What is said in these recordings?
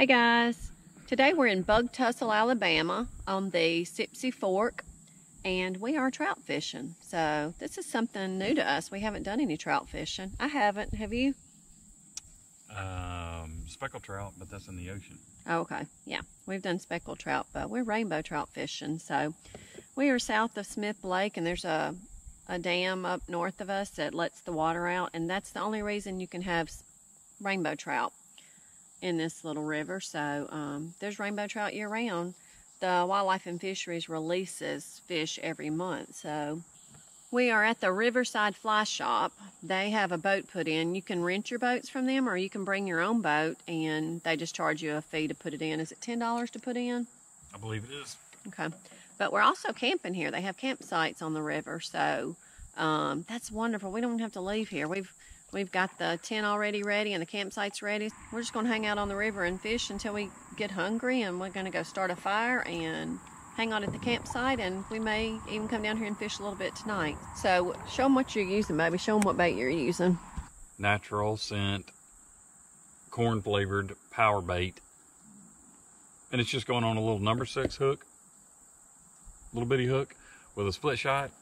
Hey guys, today we're in Bug Tussle, Alabama on the Sipsy Fork, and we are trout fishing. So this is something new to us. We haven't done any trout fishing. I haven't. Have you? Speckled trout, but that's in the ocean. Oh, okay. Yeah, we've done speckled trout, but we're rainbow trout fishing. So we are south of Smith Lake, and there's a dam up north of us that lets the water out, and that's the only reason you can have rainbow trout in this little river. So there's rainbow trout year round. The Wildlife and Fisheries releases fish every month. So we are at the Riverside Fly Shop. They have a boat put in. You can rent your boats from them, or you can bring your own boat, and they just charge you a fee to put it in. Is it $10 to put in? I believe it is. Okay. But we're also camping here. They have campsites on the river. So that's wonderful. We don't have to leave here. We've got the tent already ready and the campsite's ready. We're just going to hang out on the river and fish until we get hungry, and we're going to go start a fire and hang out at the campsite, and we may even come down here and fish a little bit tonight. So show them what you're using, baby. Show them what bait you're using. Natural scent, corn flavored power bait. And it's just going on a little #6 hook, little bitty hook with a split shot.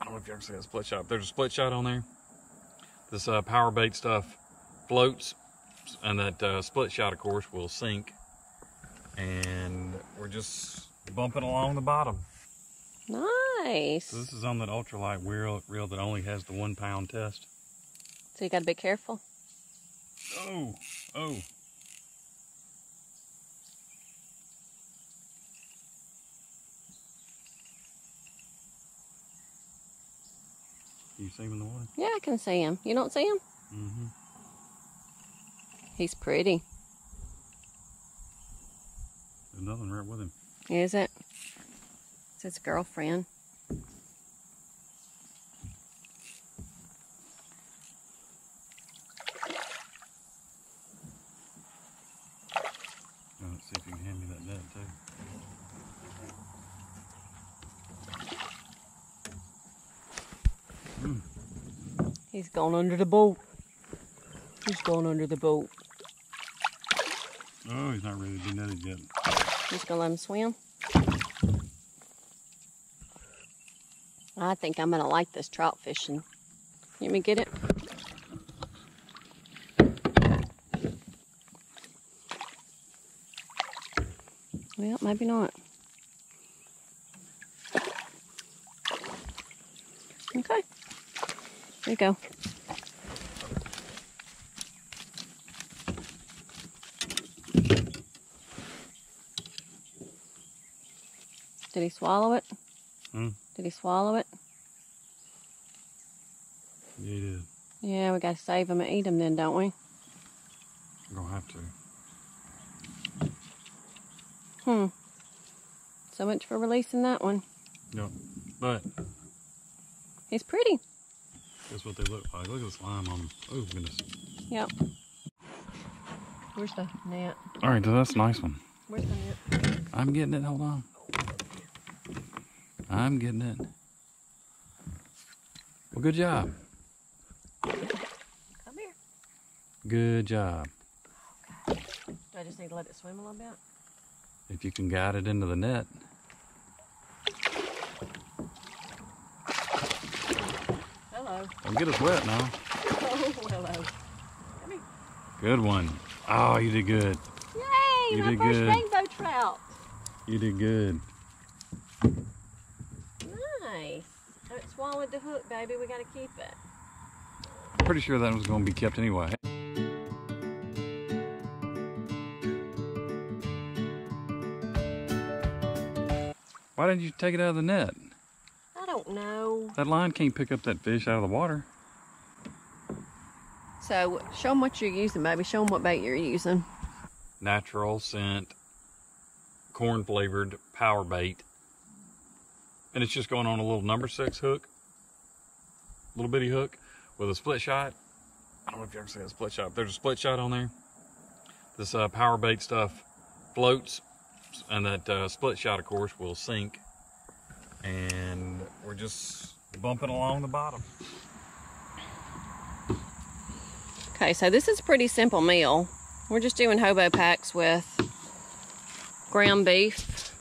I don't know if you ever see a split shot. There's a split shot on there. This power bait stuff floats, and that split shot, of course, will sink. And we're just bumping along the bottom. Nice. So this is on that ultralight reel that only has the 1-pound test. So you got to be careful. Oh, oh. You see him in the water? Yeah, I can see him. You don't see him? Mm-hmm. He's pretty. There's nothing right with him. Is it? It's his girlfriend. Let's see if you can hand me that net, too. He's gone under the boat. He's gone under the boat. Oh, he's not ready to be netted yet. Just gonna let him swim. I think I'm gonna like this trout fishing. Let me get it. Well, maybe not. Okay. There you go. Did he swallow it? Hmm? Did he swallow it? Yeah, he did. Yeah, we gotta save him and eat him then, don't we? We're gonna have to. Hmm. So much for releasing that one. No, but he's pretty. That's what they look like. Look at the slime on them. Oh, goodness. Yep. Where's the net? All right, so that's a nice one. Where's the net? I'm getting it. Hold on. I'm getting it. Well, good job. Come here. Good job. Okay. Do I just need to let it swim a little bit? If you can guide it into the net. Don't get us wet now. Oh, hello. Come here. Good one. Oh, you did good. Yay, my first rainbow trout. You did good. Nice. It swallowed the hook, baby. We got to keep it. I'm pretty sure that was going to be kept anyway. Why didn't you take it out of the net? No. That line can't pick up that fish out of the water. So show them what you're using, baby. Show them what bait you're using. Natural scent, corn flavored power bait. And it's just going on a little #6 hook, little bitty hook with a split shot. I don't know if you ever see a split shot. There's a split shot on there. This power bait stuff floats, and that split shot, of course, will sink. And we're just bumping along the bottom. Okay, so this is a pretty simple meal. We're just doing hobo packs with ground beef,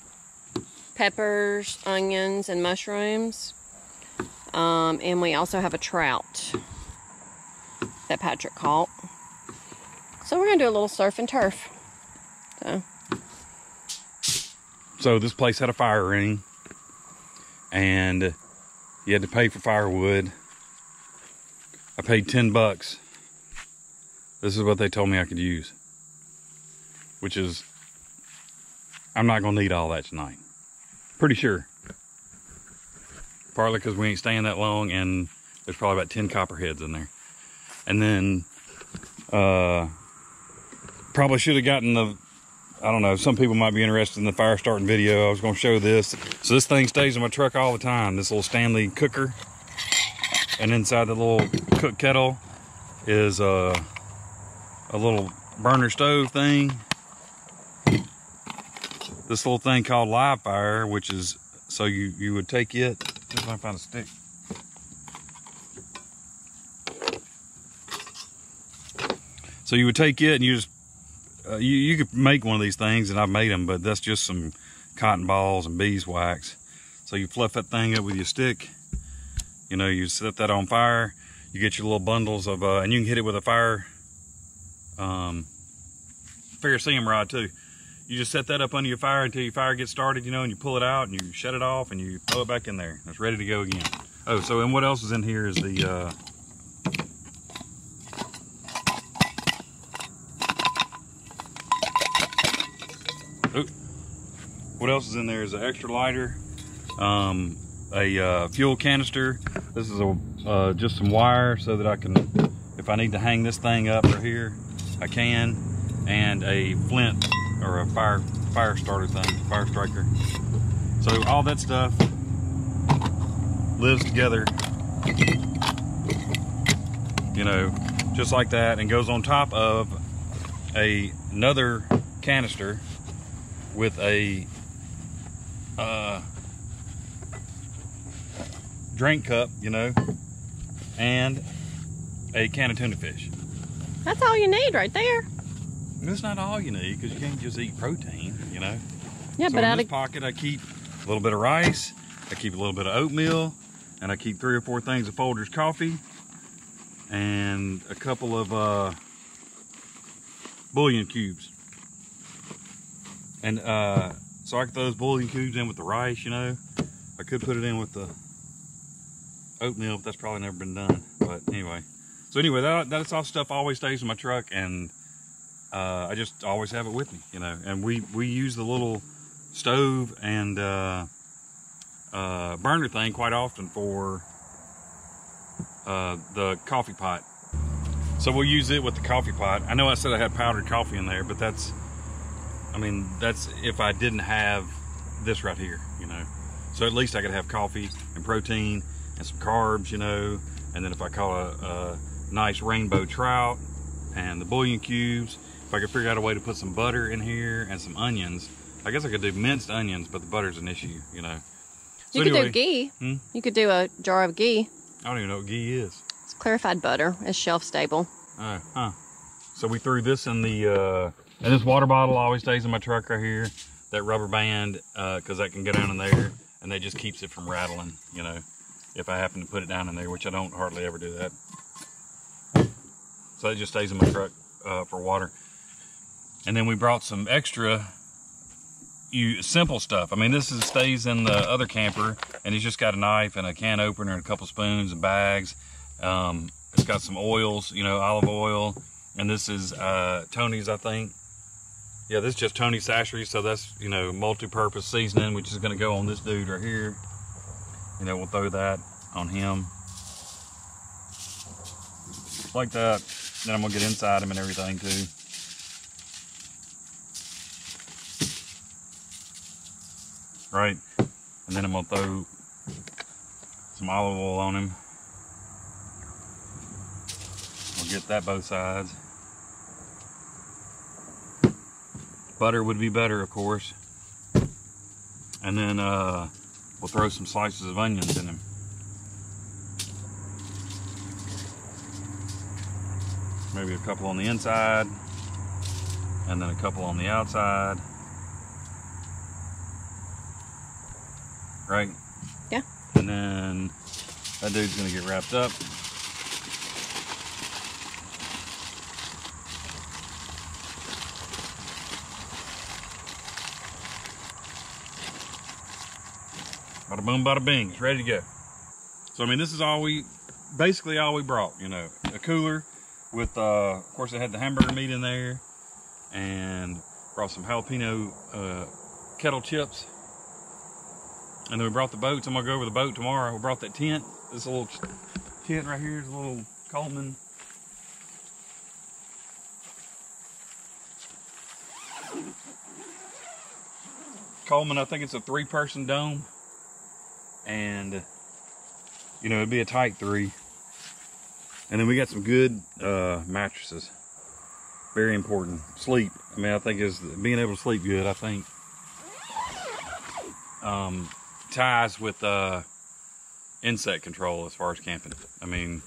peppers, onions, and mushrooms. And we also have a trout that Patrick caught. So we're going to do a little surf and turf. So this place had a fire ring, and you had to pay for firewood. I paid $10. This is what they told me I could use, which is, I'm not going to need all that tonight. Pretty sure. Partly because we ain't staying that long, and there's probably about 10 copperheads in there. And then, probably should have gotten the, I don't know, some people might be interested in the fire starting video. I was going to show this. So this thing stays in my truck all the time, this little Stanley cooker. And inside the little cook kettle is a little burner stove thing. This little thing called live fire, which is, so you would take it. Let's see if I can find a stick. So you would take it and you just, you could make one of these things, and I've made them, but that's just some cotton balls and beeswax. So you fluff that thing up with your stick. You know, you set that on fire. You get your little bundles of, and you can hit it with a fire, ferrocerium rod too. You just set that up under your fire until your fire gets started, you know, and you pull it out and you shut it off and you throw it back in there. It's ready to go again. Oh, so, and what else is in here is the, what else is in there is an extra lighter, a fuel canister. This is a just some wire so that I can, if I need to hang this thing up right here, I can. And a flint or a fire starter thing, fire striker. So all that stuff lives together, you know, just like that, and goes on top of another canister with a drink cup, you know, and a can of tuna fish. That's all you need right there. It's not all you need, because you can't just eat protein, you know. Yeah, so but in this pocket, I keep a little bit of rice, I keep a little bit of oatmeal, and I keep 3 or 4 things of Folgers coffee, and a couple of bouillon cubes. And so I could throw those bouillon cubes in with the rice, you know. I could put it in with the oatmeal, but that's probably never been done. But anyway, so anyway, that soft stuff always stays in my truck, and I just always have it with me, you know. And we use the little stove and burner thing quite often for the coffee pot. So we'll use it with the coffee pot. I know I said I had powdered coffee in there, but that's, I mean, that's if I didn't have this right here, you know. So at least I could have coffee and protein and some carbs, you know. And then if I caught a nice rainbow trout and the bouillon cubes, if I could figure out a way to put some butter in here and some onions, I guess I could do minced onions, but the butter's an issue, you know. So you could do ghee. You could do a jar of ghee. I don't even know what ghee is. It's clarified butter. It's shelf stable. Oh, huh. So we threw this in the, and this water bottle always stays in my truck right here. That rubber band, because that can go down in there, and that just keeps it from rattling, you know, if I happen to put it down in there, which I don't hardly ever do that. So it just stays in my truck for water. And then we brought some extra simple stuff. I mean, this stays in the other camper, and it's just got a knife and a can opener and a couple spoons and bags. It's got some oils, you know, olive oil. And this is Tony's, I think. Yeah, this is just Tony Sachary, so that's, you know, multi-purpose seasoning, which is going to go on this dude right here. You know, we'll throw that on him. Like that. Then I'm going to get inside him and everything, too. Right. And then I'm going to throw some olive oil on him. We'll get that both sides. Butter would be better, of course. And then we'll throw some slices of onions in them. Maybe a couple on the inside, and then a couple on the outside. Right? Yeah. And then that dude's gonna get wrapped up. Bada boom, bada bing, it's ready to go. So, I mean, this is all basically all we brought, you know, a cooler with, of course it had the hamburger meat in there, and brought some jalapeno kettle chips. And then we brought the boats. I'm gonna go over the boat tomorrow. We brought that tent. This little tent right here is a little Coleman. I think it's a 3-person dome. And, you know, it'd be a tight 3. And then we got some good mattresses. Very important. Sleep. I mean, I think is being able to sleep good, I think. Ties with insect control as far as camping. I mean,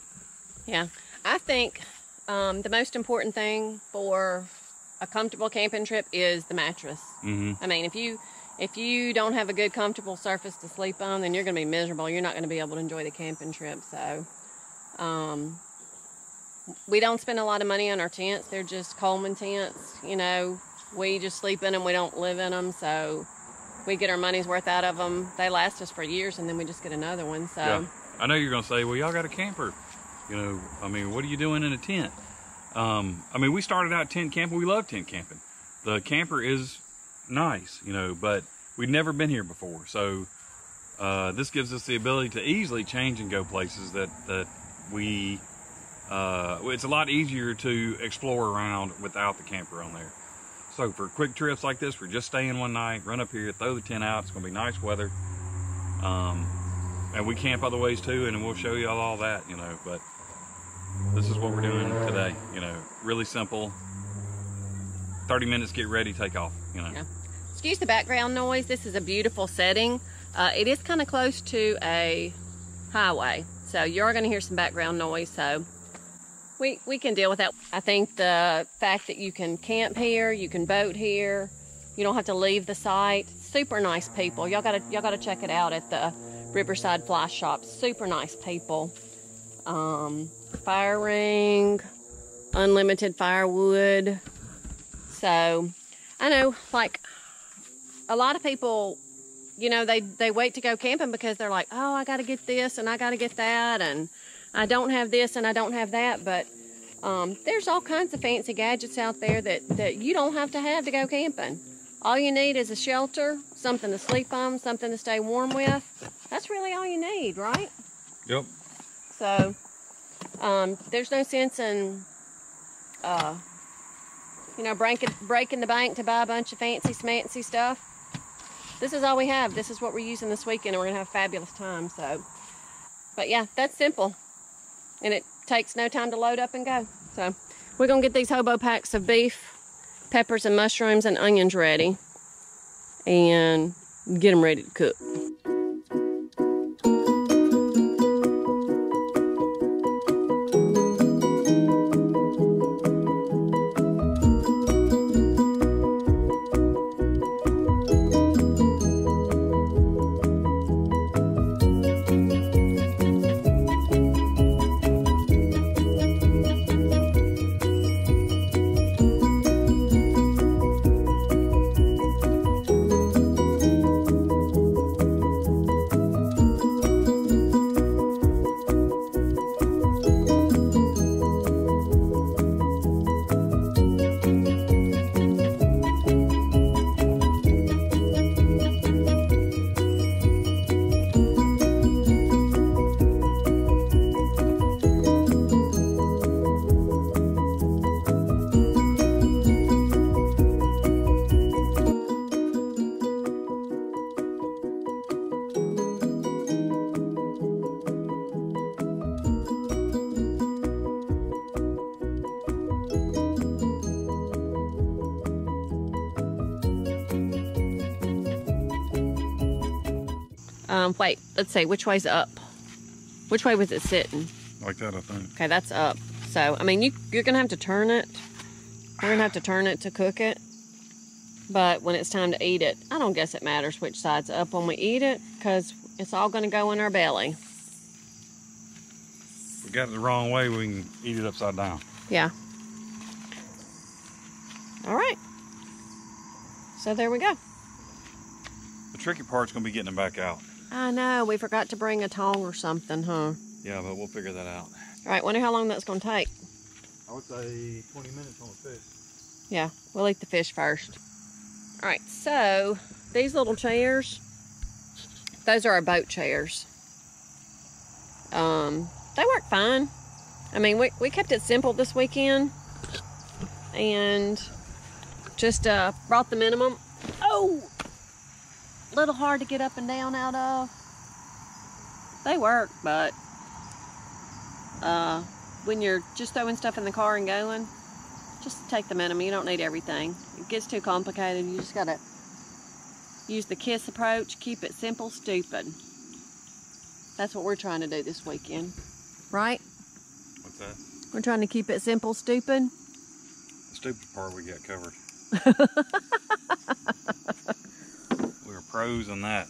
yeah, I think the most important thing for a comfortable camping trip is the mattress. Mm-hmm. I mean, if you don't have a good comfortable surface to sleep on, then you're going to be miserable. You're not going to be able to enjoy the camping trip. So we don't spend a lot of money on our tents. They're just Coleman tents. You know, we just sleep in them. We don't live in them. So we get our money's worth out of them. They last us for years, and then we just get another one. So yeah. I know you're gonna say, well, y'all got a camper, you know, I mean, what are you doing in a tent? I mean, we started out tent camping. We love tent camping. The camper is nice, you know, but we've never been here before, so this gives us the ability to easily change and go places that we it's a lot easier to explore around without the camper on there. So for quick trips like this, we're just staying one night, run up here, throw the tent out. It's gonna be nice weather. And we camp other ways too, and we'll show you all that, you know, but this is what we're doing today, you know, really simple. 30 minutes, get ready, take off, you know. Yeah. Excuse the background noise. This is a beautiful setting. It is kind of close to a highway, so you're gonna hear some background noise, so we can deal with that. I think the fact that you can camp here, you can boat here, you don't have to leave the site. Super nice people. Y'all gotta check it out at the Riverside Fly Shop. Super nice people. Fire ring, unlimited firewood. So I know, like, a lot of people, you know, they wait to go camping because they're like, oh, I gotta get this and I gotta get that, and I don't have this and I don't have that, but there's all kinds of fancy gadgets out there that you don't have to go camping. All you need is a shelter, something to sleep on, something to stay warm with. That's really all you need, right? Yep. So there's no sense in you know, breaking the bank to buy a bunch of fancy smancy stuff. This is all we have. This is what we're using this weekend, and we're gonna have a fabulous time. So, but yeah, that's simple. And it takes no time to load up and go. So we're going to get these hobo packs of beef, peppers and mushrooms and onions ready, and get them ready to cook. Wait, let's see, which way's up? Which way was it sitting? Like that, I think. Okay, that's up. So, I mean, you're gonna have to turn it We're gonna have to turn it to cook it, but when it's time to eat it, I don't guess it matters which side's up when we eat it, because it's all gonna go in our belly. If we got it the wrong way, we can eat it upside down. Yeah. All right. So there we go. The tricky part's gonna be getting them back out. I know, we forgot to bring a tong or something, huh? Yeah, but we'll figure that out. All right, wonder how long that's gonna take. I would say 20 minutes on the fish. Yeah, we'll eat the fish first. All right, so these little chairs, those are our boat chairs. They work fine. I mean, we kept it simple this weekend and just brought the minimum. Oh, little hard to get up and down out of. They work, but when you're just throwing stuff in the car and going, just take the minimum. You don't need everything. It gets too complicated. You just gotta use the KISS approach. Keep it simple, stupid. That's what we're trying to do this weekend, right? What's that? We're trying to keep it simple, stupid. The stupid part we got covered. We were pros on that.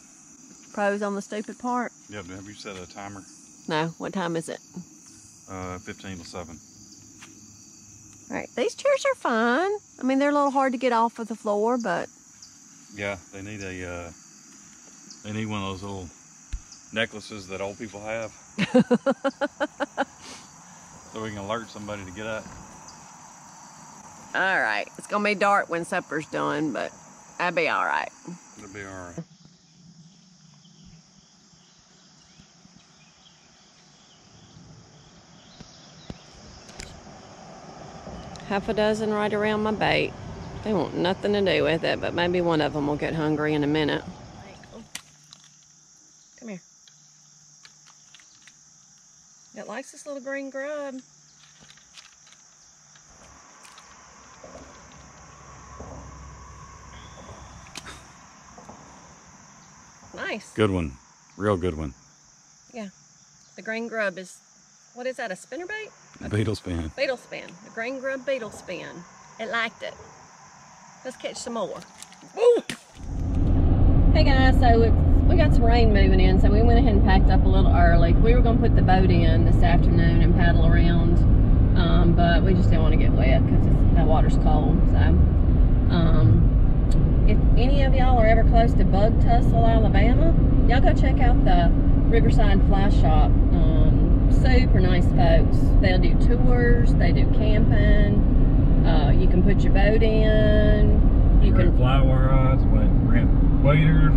Pros on the stupid part? Yeah, but have you set a timer? No. What time is it? 15 to 7. All right, these chairs are fine. I mean, they're a little hard to get off of the floor, but yeah, they need one of those little necklaces that old people have, so we can alert somebody to get up. All right, it's gonna be dark when supper's done, but I'll be all right. It'll be all right. Half a dozen right around my bait. They want nothing to do with it, but maybe one of them will get hungry in a minute. Come here. It likes this little green grub. Nice. Good one. Real good one. Yeah. The green grub is... What is that, a spinnerbait? A beetle span. Beetle span. A green grub beetle span. It liked it. Let's catch some more. Woo! Hey guys, so we got some rain moving in, so we went ahead and packed up a little early. We were going to put the boat in this afternoon and paddle around, but we just didn't want to get wet because that water's cold. So, if any of y'all are ever close to Bug Tussle, Alabama, y'all go check out the Riverside Fly Shop. Super nice folks. They'll do tours, they do camping, you can put your boat in, you can fly rods, rent waders,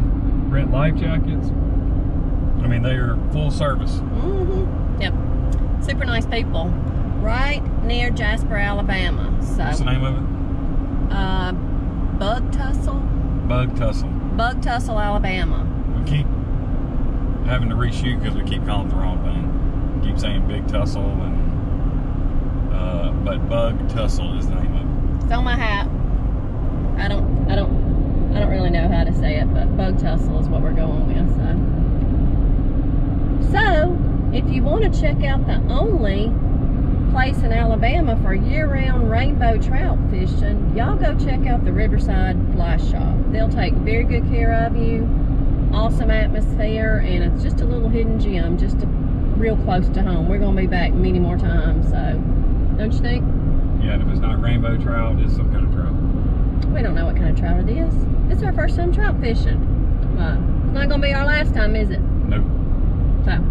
rent life jackets. I mean, they are full service. Mm-hmm. Yep. Super nice people. Right near Jasper, Alabama. So what's the name of it? Bug Tussle. Bug Tussle. Bug Tussle, Alabama. We keep having to reshoot because we keep calling it the wrong thing. Keep saying Big Tussle, and but Bug Tussle is the name of it. It's on my hat. I don't really know how to say it, but Bug Tussle is what we're going with. So if you want to check out the only place in Alabama for year-round rainbow trout fishing, y'all go check out the Riverside Fly Shop. They'll take very good care of you. Awesome atmosphere, and it's just a little hidden gem, just a real close to home. We're going to be back many more times, so don't you think? Yeah, and if it's not rainbow trout, it's some kind of trout. We don't know what kind of trout it is. It's our first time trout fishing. But it's not going to be our last time, is it? Nope. So,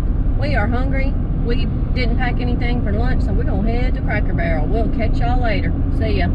we are hungry. We didn't pack anything for lunch, so we're going to head to Cracker Barrel. We'll catch y'all later. See ya.